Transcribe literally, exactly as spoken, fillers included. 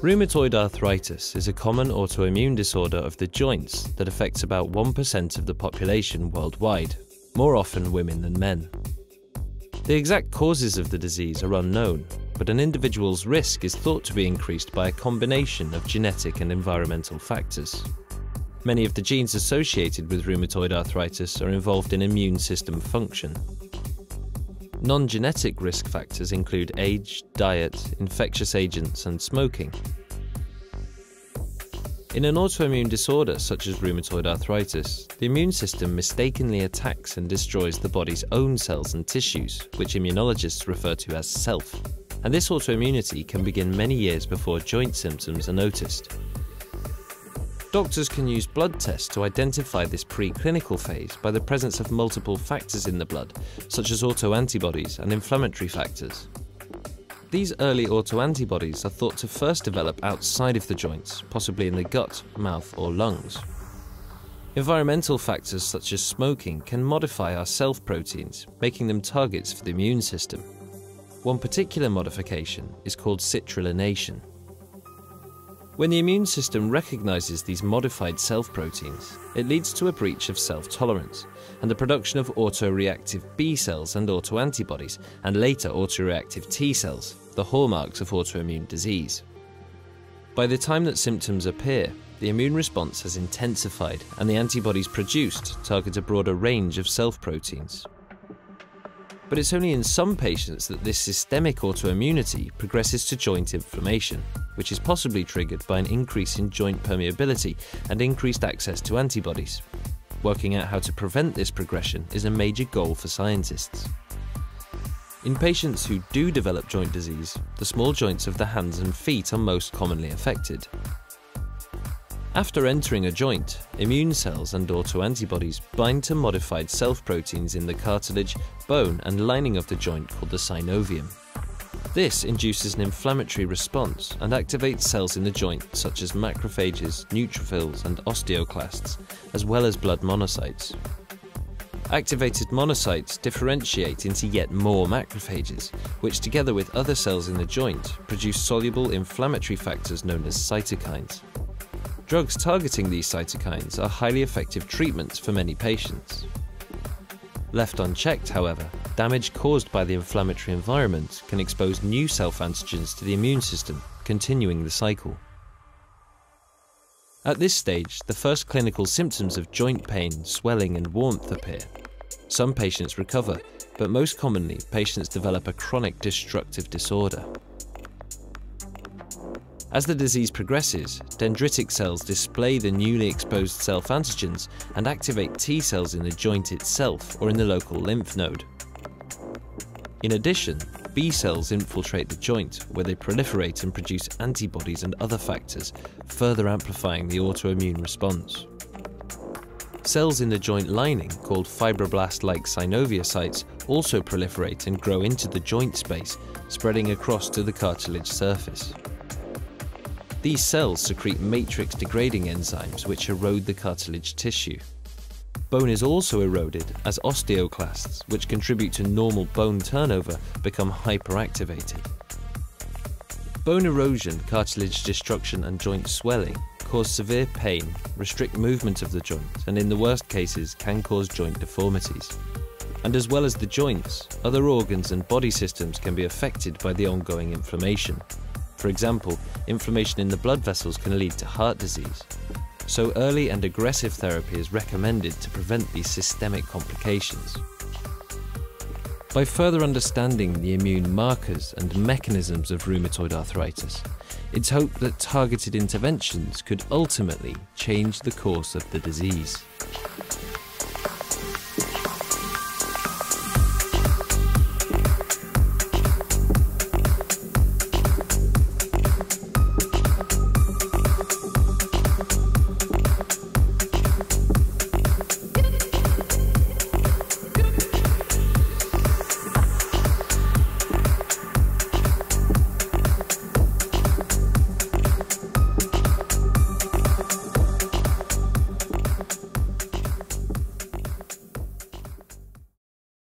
Rheumatoid arthritis is a common autoimmune disorder of the joints that affects about one percent of the population worldwide, more often women than men. The exact causes of the disease are unknown, but an individual's risk is thought to be increased by a combination of genetic and environmental factors. Many of the genes associated with rheumatoid arthritis are involved in immune system function. Non-genetic risk factors include age, diet, infectious agents, and smoking. In an autoimmune disorder such as rheumatoid arthritis, the immune system mistakenly attacks and destroys the body's own cells and tissues, which immunologists refer to as self, and this autoimmunity can begin many years before joint symptoms are noticed. Doctors can use blood tests to identify this preclinical phase by the presence of multiple factors in the blood, such as autoantibodies and inflammatory factors. These early autoantibodies are thought to first develop outside of the joints, possibly in the gut, mouth, or lungs. Environmental factors such as smoking can modify our self proteins, making them targets for the immune system. One particular modification is called citrullination. When the immune system recognizes these modified self proteins, it leads to a breach of self-tolerance and the production of autoreactive B cells and autoantibodies, and later autoreactive T cells, the hallmarks of autoimmune disease. By the time that symptoms appear, the immune response has intensified and the antibodies produced target a broader range of self proteins. But it's only in some patients that this systemic autoimmunity progresses to joint inflammation, which is possibly triggered by an increase in joint permeability and increased access to antibodies. Working out how to prevent this progression is a major goal for scientists. In patients who do develop joint disease, the small joints of the hands and feet are most commonly affected. After entering a joint, immune cells and autoantibodies bind to modified self proteins in the cartilage, bone, and lining of the joint called the synovium. This induces an inflammatory response and activates cells in the joint such as macrophages, neutrophils, and osteoclasts, as well as blood monocytes. Activated monocytes differentiate into yet more macrophages, which together with other cells in the joint produce soluble inflammatory factors known as cytokines. Drugs targeting these cytokines are highly effective treatments for many patients. Left unchecked, however, damage caused by the inflammatory environment can expose new self-antigens to the immune system, continuing the cycle. At this stage, the first clinical symptoms of joint pain, swelling, and warmth appear. Some patients recover, but most commonly, patients develop a chronic destructive disorder. As the disease progresses, dendritic cells display the newly exposed self-antigens and activate T cells in the joint itself or in the local lymph node. In addition, B cells infiltrate the joint, where they proliferate and produce antibodies and other factors, further amplifying the autoimmune response. Cells in the joint lining, called fibroblast-like synoviocytes, also proliferate and grow into the joint space, spreading across to the cartilage surface. These cells secrete matrix-degrading enzymes which erode the cartilage tissue. Bone is also eroded as osteoclasts, which contribute to normal bone turnover, become hyperactivated. Bone erosion, cartilage destruction, and joint swelling cause severe pain, restrict movement of the joint, and in the worst cases can cause joint deformities. And as well as the joints, other organs and body systems can be affected by the ongoing inflammation. For example, inflammation in the blood vessels can lead to heart disease. So early and aggressive therapy is recommended to prevent these systemic complications. By further understanding the immune markers and mechanisms of rheumatoid arthritis, it's hoped that targeted interventions could ultimately change the course of the disease.